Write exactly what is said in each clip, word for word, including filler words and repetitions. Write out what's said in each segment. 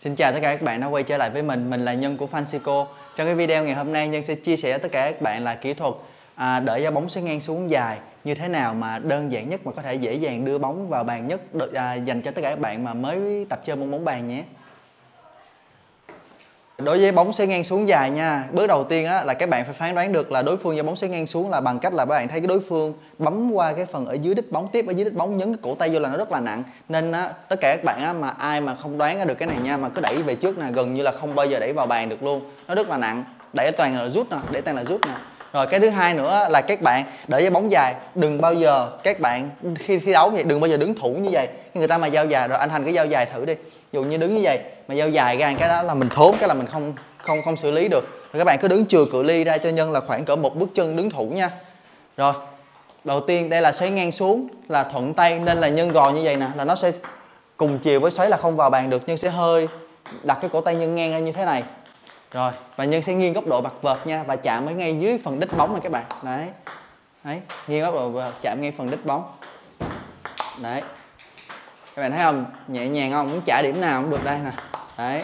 Xin chào tất cả các bạn đã quay trở lại với mình, mình là Nhân của Fancyco. Trong cái video ngày hôm nay Nhân sẽ chia sẻ tất cả các bạn là kỹ thuật à, đỡ giao bóng xoáy ngang xuống dài như thế nào mà đơn giản nhất mà có thể dễ dàng đưa bóng vào bàn nhất à, dành cho tất cả các bạn mà mới tập chơi môn bóng bàn nhé. Đối với bóng xoáy ngang xuống dài nha, bước đầu tiên á, là các bạn phải phán đoán được là đối phương giao bóng xoáy ngang xuống là bằng cách là các bạn thấy cái đối phương bấm qua cái phần ở dưới đít bóng, tiếp ở dưới đít bóng, nhấn cái cổ tay vô là nó rất là nặng. Nên á, tất cả các bạn á, mà ai mà không đoán ra được cái này nha, mà cứ đẩy về trước nè, gần như là không bao giờ đẩy vào bàn được luôn, nó rất là nặng. Đẩy toàn là rút nè, đẩy toàn là rút nè. Rồi cái thứ hai nữa là các bạn đỡ giao bóng dài, đừng bao giờ các bạn khi thi đấu vậy đừng bao giờ đứng thủ như vậy. Người ta mà giao dài rồi anh Thành cứ giao dài thử đi. Dù như đứng như vậy mà giao dài ra cái đó là mình thốn, cái là mình không không không xử lý được. Rồi các bạn cứ đứng chừa cự ly ra cho Nhân là khoảng cỡ một bước chân đứng thủ nha. Rồi. Đầu tiên đây là xoáy ngang xuống là thuận tay nên là Nhân gò như vậy nè là nó sẽ cùng chiều với xoáy là không vào bàn được. Nhân sẽ hơi đặt cái cổ tay Nhân ngang ra như thế này. Rồi, và Nhân sẽ nghiêng góc độ bật vợt nha và chạm ở ngay dưới phần đít bóng này các bạn. Đấy. Đấy, nghiêng góc độ vợt chạm ngay phần đít bóng. Đấy. Các bạn thấy không? Nhẹ nhàng không? Muốn trả điểm nào cũng được đây nè. Đấy.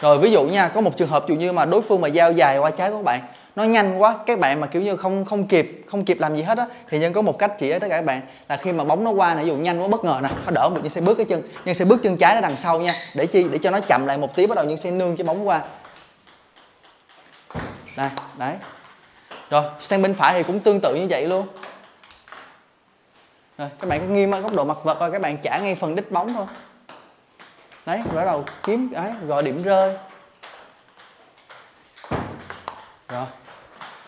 Rồi ví dụ nha, có một trường hợp dụ như mà đối phương mà giao dài qua trái của các bạn, nó nhanh quá, các bạn mà kiểu như không không kịp, không kịp làm gì hết á thì Nhân có một cách chỉ tất cả các bạn là khi mà bóng nó qua nè, ví dụ nhanh quá bất ngờ nè, nó đỡ không được nhưng sẽ bước cái chân, nhưng sẽ bước chân trái ra đằng sau nha, để chi để cho nó chậm lại một tí bắt đầu nhưng sẽ nương cho bóng qua. Đây, đấy. Rồi, sang bên phải thì cũng tương tự như vậy luôn. Rồi, các bạn cứ nghiêng ở góc độ mặt vợt thôi, các bạn trả ngay phần đít bóng thôi. Đấy, bắt đầu kiếm ấy, gọi điểm rơi. Rồi.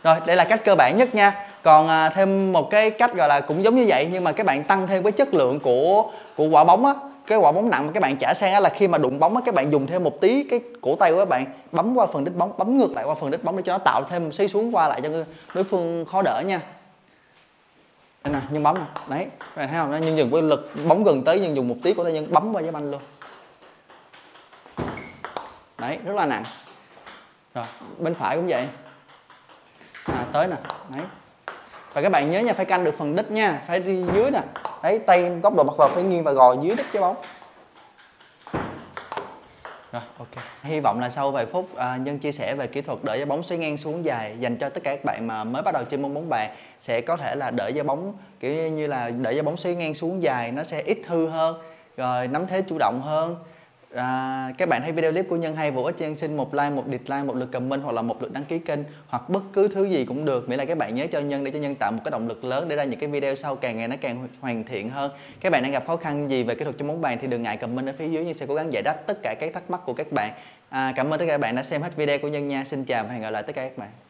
Rồi, đây là cách cơ bản nhất nha. Còn à, thêm một cái cách gọi là cũng giống như vậy nhưng mà các bạn tăng thêm cái chất lượng của của quả bóng á, cái quả bóng nặng mà các bạn trả sang á là khi mà đụng bóng á các bạn dùng thêm một tí cái cổ tay của các bạn bấm qua phần đít bóng, bấm ngược lại qua phần đít bóng để cho nó tạo thêm xoáy xuống qua lại cho đối phương khó đỡ nha. Đây nè, Nhân bấm nè. Đấy, các bạn thấy không? Nó Nhân dừng với lực bóng gần tới nhưng dùng một tí cổ tay Nhân bấm qua với banh luôn. Đấy, rất là nặng. Rồi, bên phải cũng vậy. À, tới nè, đấy. Và các bạn nhớ nha, phải canh được phần đít nha, phải đi dưới nè. Đấy, tay góc độ mặt vợt phải nghiêng và gò dưới đít trái bóng. Rồi, ok. Hy vọng là sau vài phút à, Nhân chia sẻ về kỹ thuật đỡ giao bóng xoáy ngang xuống dài dành cho tất cả các bạn mà mới bắt đầu chơi môn bóng bàn sẽ có thể là đỡ giao bóng kiểu như là đỡ giao bóng xoáy ngang xuống dài nó sẽ ít hư hơn, rồi nắm thế chủ động hơn. À, các bạn thấy video clip của Nhân hay vô ích cho Nhân xin một like, một dislike, một lượt comment hoặc là một lượt đăng ký kênh hoặc bất cứ thứ gì cũng được, miễn là các bạn nhớ cho Nhân để cho Nhân tạo một cái động lực lớn để ra những cái video sau càng ngày nó càng hoàn thiện hơn. Các bạn đang gặp khó khăn gì về kỹ thuật chơi bóng bàn thì đừng ngại comment ở phía dưới, Nhân sẽ cố gắng giải đáp tất cả các thắc mắc của các bạn. À, cảm ơn tất cả các bạn đã xem hết video của Nhân nha. Xin chào và hẹn gặp lại tất cả các bạn.